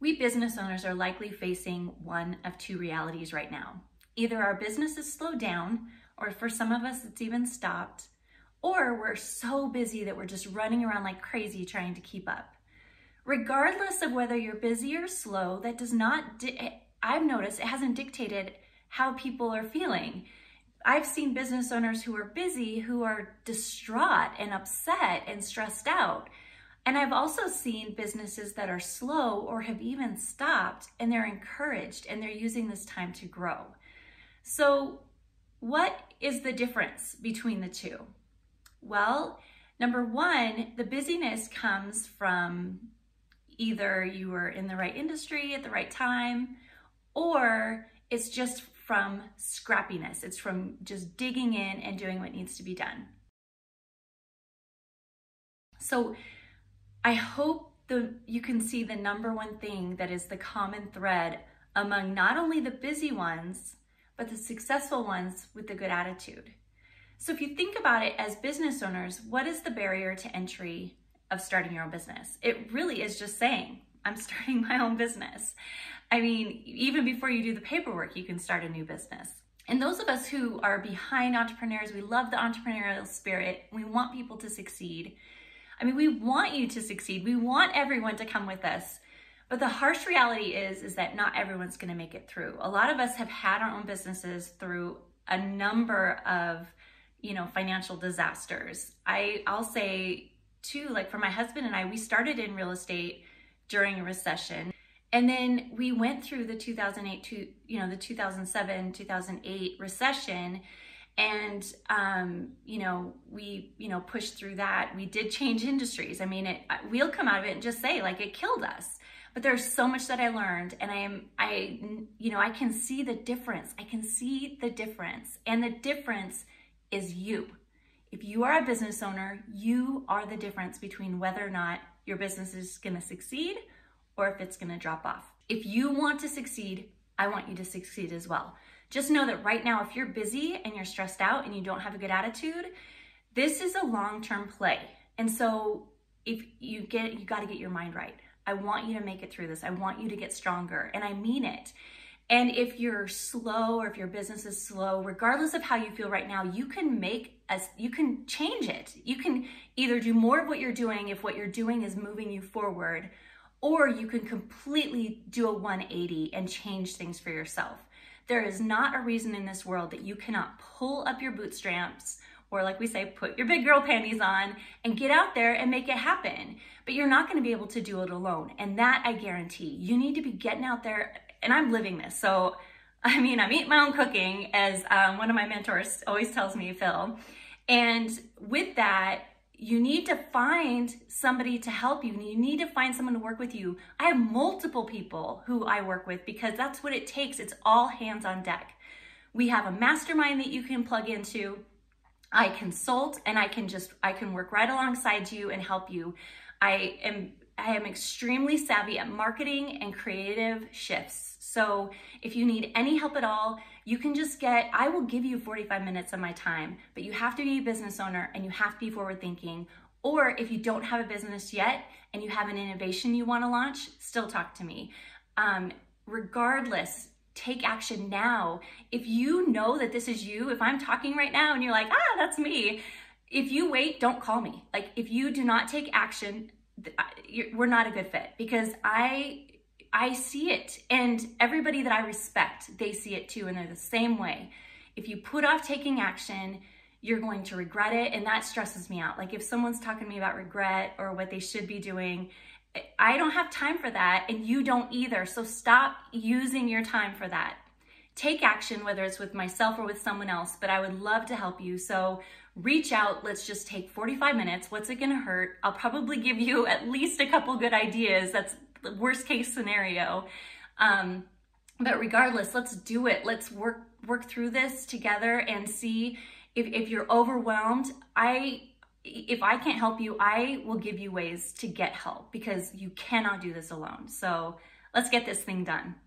We business owners are likely facing one of two realities right now. Either our business is slowed down, or for some of us it's even stopped, or we're so busy that we're just running around like crazy trying to keep up. Regardless of whether you're busy or slow, that does not, I've noticed it hasn't dictated how people are feeling. I've seen business owners who are busy, who are distraught and upset and stressed out. And I've also seen businesses that are slow or have even stopped, and they're encouraged and they're using this time to grow. So what is the difference between the two? Well, number one, the busyness comes from either you were in the right industry at the right time, or it's just from scrappiness. It's from just digging in and doing what needs to be done. So I hope you can see the number one thing that is the common thread among not only the busy ones, but the successful ones with the good attitude. So if you think about it as business owners, what is the barrier to entry of starting your own business? It really is just saying, I'm starting my own business. I mean, even before you do the paperwork, you can start a new business. And those of us who are behind entrepreneurs, we love the entrepreneurial spirit. We want people to succeed. I mean, we want you to succeed. We want everyone to come with us. But the harsh reality is that not everyone's gonna make it through. A lot of us have had our own businesses through a number of, financial disasters. I'll say too, like for my husband and I, we started in real estate during a recession. And then we went through the 2007, 2008 recession. And, we, pushed through that. We did change industries. I mean, we'll come out of it and just say like it killed us. But there's so much that I learned, and I can see the difference. I can see the difference, and the difference is you. If you are a business owner, you are the difference between whether or not your business is gonna succeed or if it's gonna drop off. If you want to succeed, I want you to succeed as well. Just know that right now, if you're busy and you're stressed out and you don't have a good attitude, this is a long-term play. And so if you gotta get your mind right. I want you to make it through this. I want you to get stronger, and I mean it. And if you're slow or if your business is slow, regardless of how you feel right now, you can change it. You can either do more of what you're doing if what you're doing is moving you forward, or you can completely do a 180 and change things for yourself. There is not a reason in this world that you cannot pull up your bootstraps, or like we say, put your big girl panties on and get out there and make it happen. But you're not gonna be able to do it alone. And that I guarantee. You need to be getting out there, and I'm living this. So, I mean, I'm eating my own cooking, as one of my mentors always tells me, Phil. And with that, you need to find somebody to help you. You need to find someone to work with you. I have multiple people who I work with because that's what it takes. It's all hands on deck. We have a mastermind that you can plug into. I consult, and I can work right alongside you and help you. I am extremely savvy at marketing and creative shifts. So if you need any help at all, you can I will give you 45 minutes of my time, but you have to be a business owner and you have to be forward thinking. Or if you don't have a business yet and you have an innovation you want to launch, still talk to me. Regardless, take action now. If you know that this is you, if I'm talking right now and you're like, ah, that's me. If you wait, don't call me. Like if you do not take action, we're not a good fit, because I see it, and everybody that I respect, they see it too, and they're the same way. If you put off taking action, you're going to regret it, and that stresses me out. Like if someone's talking to me about regret or what they should be doing, I don't have time for that, and you don't either. So stop using your time for that. Take action, whether it's with myself or with someone else, but I would love to help you. So reach out. Let's just take 45 minutes. What's it going to hurt? I'll probably give you at least a couple good ideas. That's the worst case scenario. But regardless, let's do it. Let's work through this together and see if you're overwhelmed. If I can't help you, I will give you ways to get help, because you cannot do this alone. So let's get this thing done.